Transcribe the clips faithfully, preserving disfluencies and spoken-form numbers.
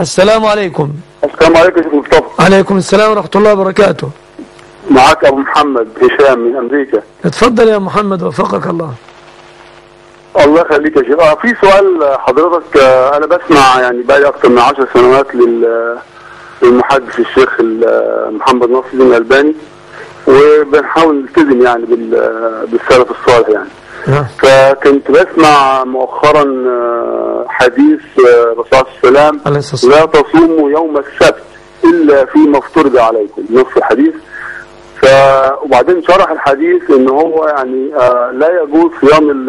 السلام عليكم. السلام عليكم يا شيخ مصطفى. عليكم السلام ورحمة الله وبركاته. معاك أبو محمد هشام من أمريكا. اتفضل يا محمد وفقك الله. الله يخليك يا شيخ. اه في سؤال حضرتك، أنا بسمع يعني بقالي أكثر من عشر سنوات للمحدث الشيخ محمد نصر الدين الألباني، وبنحاول نلتزم يعني بالسلف الصالح يعني. فكنت بسمع مؤخرا حديث الرسول صلى الله عليه وسلم: لا تصوموا يوم السبت الا فيما افترض عليكم، نص الحديث. ف وبعدين شرح الحديث ان هو يعني لا يجوز صيام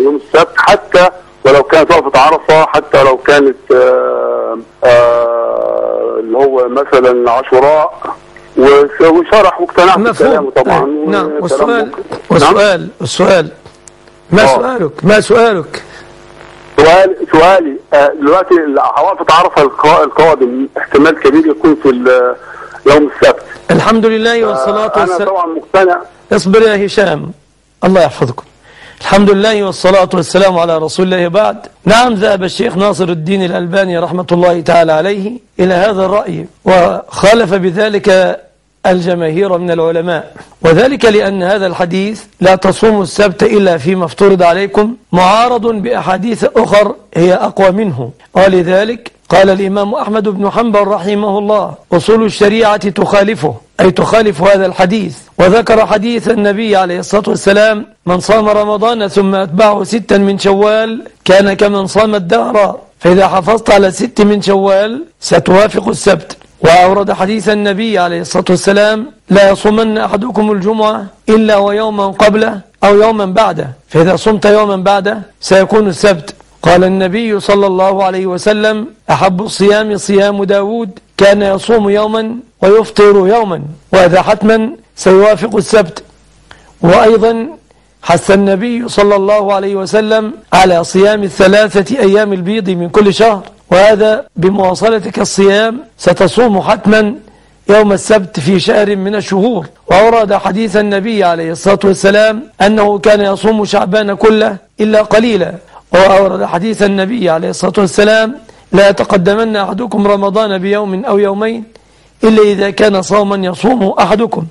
يوم السبت حتى ولو كانت وقفة عرفة، حتى لو كانت اللي هو مثلا عاشوراء، وشرح واقتنع بكلامه طبعا. نعم. والسؤال والسؤال والسؤال ما أوه. سؤالك ما سؤالك؟ سؤال سؤالي دلوقتي وقفة عرفة القادم احتمال كبير يكون في يوم السبت. الحمد لله والصلاة والسلام. أنا طبعا مقتنع. اصبر يا هشام الله يحفظكم. الحمد لله والصلاة والسلام على رسول الله بعد. نعم، ذهب الشيخ ناصر الدين الألباني رحمة الله تعالى عليه إلى هذا الرأي، وخالف بذلك الجماهير من العلماء، وذلك لأن هذا الحديث لا تصوموا السبت إلا فيما افترض عليكم معارض بأحاديث أخر هي أقوى منه. ولذلك قال الإمام أحمد بن حنبل رحمه الله: أصول الشريعة تخالفه، أي تخالف هذا الحديث. وذكر حديث النبي عليه الصلاة والسلام: من صام رمضان ثم أتبعه ستا من شوال كان كمن صام الدهر، فإذا حافظت على ست من شوال ستوافق السبت. وأورد حديث النبي عليه الصلاة والسلام: لا يصومن أحدكم الجمعة إلا ويوما قبله أو يوما بعده، فإذا صمت يوما بعده سيكون السبت. قال النبي صلى الله عليه وسلم: أحب الصيام صيام داود كان يصوم يوما ويفطر يوما، وهذا حتما سيوافق السبت. وأيضا حث النبي صلى الله عليه وسلم على صيام الثلاثة أيام البيض من كل شهر، وهذا بمواصلتك الصيام ستصوم حتما يوم السبت في شهر من الشهور. وأورد حديث النبي عليه الصلاة والسلام أنه كان يصوم شعبان كله إلا قليلا. وأورد حديث النبي عليه الصلاة والسلام: لا يتقدمن أحدكم رمضان بيوم أو يومين إلا إذا كان صوما يصوم أحدكم.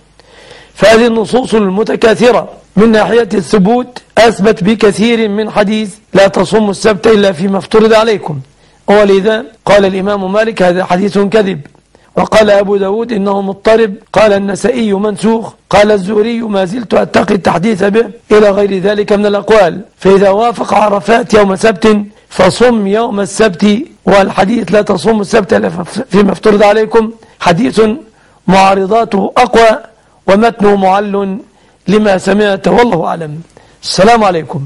فهذه النصوص المتكاثرة من ناحية الثبوت أثبت بكثير من حديث لا تصوموا السبت إلا فيما افترض عليكم، ولذا قال الإمام مالك: هذا حديث كذب. وقال أبو داود: إنه مضطرب. قال النسائي: منسوخ. قال الزوري: ما زلت أتقي التحديث به. إلى غير ذلك من الأقوال. فإذا وافق عرفات يوم سبت فصم يوم السبت، والحديث لا تصوم السبت إلا فيما افترض عليكم حديث معارضاته أقوى ومتنه معل لما سمعت، والله أعلم. السلام عليكم.